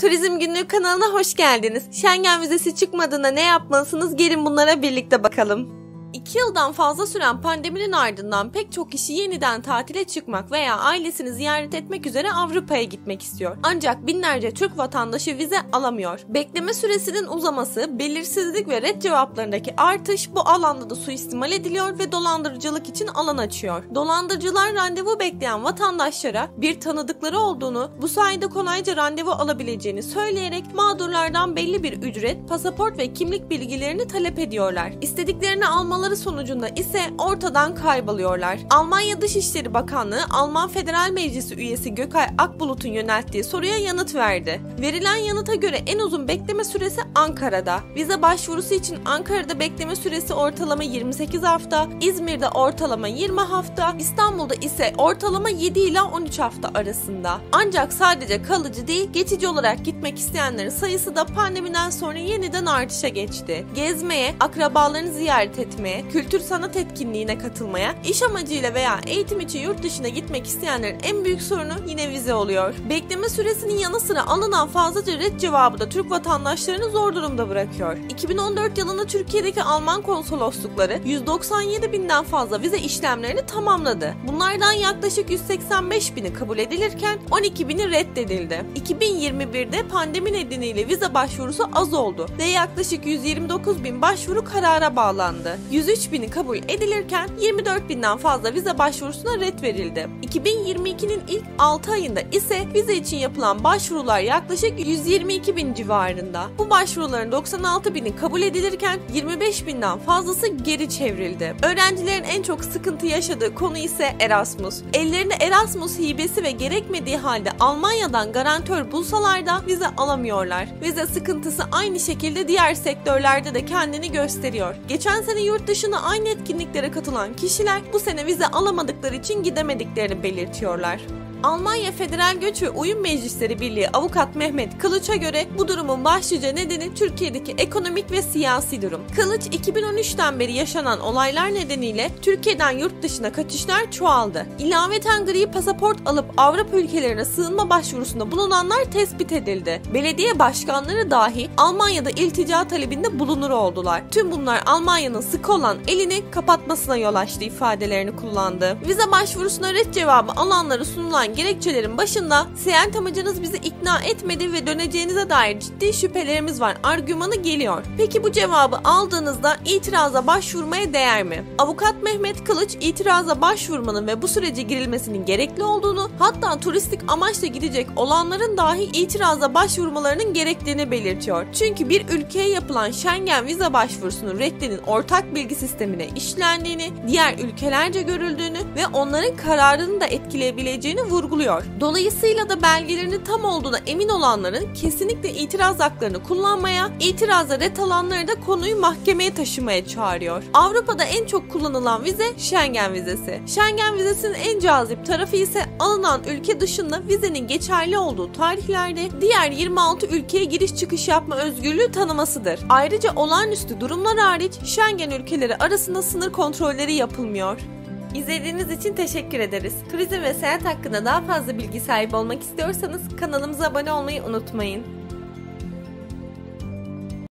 Turizm Günlüğü kanalına hoş geldiniz. Schengen vizesi çıkmadığında ne yapmalısınız? Gelin bunlara birlikte bakalım. 2 yıldan fazla süren pandeminin ardından pek çok kişi yeniden tatile çıkmak veya ailesini ziyaret etmek üzere Avrupa'ya gitmek istiyor. Ancak binlerce Türk vatandaşı vize alamıyor. Bekleme süresinin uzaması, belirsizlik ve ret cevaplarındaki artış bu alanda da suistimal ediliyor ve dolandırıcılık için alan açıyor. Dolandırıcılar randevu bekleyen vatandaşlara bir tanıdıkları olduğunu, bu sayede kolayca randevu alabileceğini söyleyerek mağdurlardan belli bir ücret, pasaport ve kimlik bilgilerini talep ediyorlar. İstediklerini almaları sonucunda ise ortadan kayboluyorlar. Almanya Dışişleri Bakanlığı, Alman Federal Meclisi üyesi Gökay Akbulut'un yönelttiği soruya yanıt verdi. Verilen yanıta göre en uzun bekleme süresi Ankara'da. Vize başvurusu için Ankara'da bekleme süresi ortalama 28 hafta, İzmir'de ortalama 20 hafta, İstanbul'da ise ortalama 7 ila 13 hafta arasında. Ancak sadece kalıcı değil, geçici olarak gitmek isteyenlerin sayısı da pandemiden sonra yeniden artışa geçti. Gezmeye, akrabalarını ziyaret etmeye, kültür sanat etkinliğine katılmaya, iş amacıyla veya eğitim için yurt dışına gitmek isteyenlerin en büyük sorunu yine vize oluyor. Bekleme süresinin yanı sıra alınan fazlaca ret cevabı da Türk vatandaşlarını zor durumda bırakıyor. 2014 yılında Türkiye'deki Alman konsoloslukları 197.000'den fazla vize işlemlerini tamamladı. Bunlardan yaklaşık 185.000'i kabul edilirken 12.000'i reddedildi. 2021'de pandemi nedeniyle vize başvurusu az oldu ve yaklaşık 129.000 başvuru karara bağlandı. 103.000'i kabul edilirken 24.000'den fazla vize başvurusuna ret verildi. 2022'nin ilk 6 ayında ise vize için yapılan başvurular yaklaşık 122.000 civarında. Bu başvuruların 96.000'i kabul edilirken 25.000'den fazlası geri çevrildi. Öğrencilerin en çok sıkıntı yaşadığı konu ise Erasmus. Ellerinde Erasmus hibesi ve gerekmediği halde Almanya'dan garantör bulsalar da vize alamıyorlar. Vize sıkıntısı aynı şekilde diğer sektörlerde de kendini gösteriyor. Geçen sene yurt dışına aynı etkinliklere katılan kişiler bu sene vize alamadıkları için gidemediklerini belirtiyorlar. Almanya Federal Göç ve Uyum Meclisleri Birliği avukat Mehmet Kılıç'a göre bu durumun başlıca nedeni Türkiye'deki ekonomik ve siyasi durum. Kılıç, 2013'ten beri yaşanan olaylar nedeniyle Türkiye'den yurt dışına kaçışlar çoğaldı. İlaveten gri pasaport alıp Avrupa ülkelerine sığınma başvurusunda bulunanlar tespit edildi. Belediye başkanları dahi Almanya'da iltica talebinde bulunur oldular. Tüm bunlar Almanya'nın sıkı olan elini kapatmasına yol açtı ifadelerini kullandı. Vize başvurusuna ret cevabı alanlara sunulan gerekçelerin başında seyahat amacınız bizi ikna etmedi ve döneceğinize dair ciddi şüphelerimiz var argümanı geliyor. Peki bu cevabı aldığınızda itiraza başvurmaya değer mi? Avukat Mehmet Kılıç, itiraza başvurmanın ve bu sürece girilmesinin gerekli olduğunu, hatta turistik amaçla gidecek olanların dahi itiraza başvurmalarının gerektiğini belirtiyor. Çünkü bir ülkeye yapılan Schengen vize başvurusunun reddinin ortak bilgi sistemine işlendiğini, diğer ülkelerce görüldüğünü ve onların kararını da etkileyebileceğini vurguluyor. Dolayısıyla da belgelerinin tam olduğuna emin olanların kesinlikle itiraz haklarını kullanmaya, itiraza ret alanları da konuyu mahkemeye taşımaya çağırıyor. Avrupa'da en çok kullanılan vize Schengen vizesi. Schengen vizesinin en cazip tarafı ise alınan ülke dışında vizenin geçerli olduğu tarihlerde diğer 26 ülkeye giriş çıkış yapma özgürlüğü tanımasıdır. Ayrıca olağanüstü durumlar hariç Schengen ülkeleri arasında sınır kontrolleri yapılmıyor. İzlediğiniz için teşekkür ederiz. Turizm ve seyahat hakkında daha fazla bilgi sahibi olmak istiyorsanız kanalımıza abone olmayı unutmayın.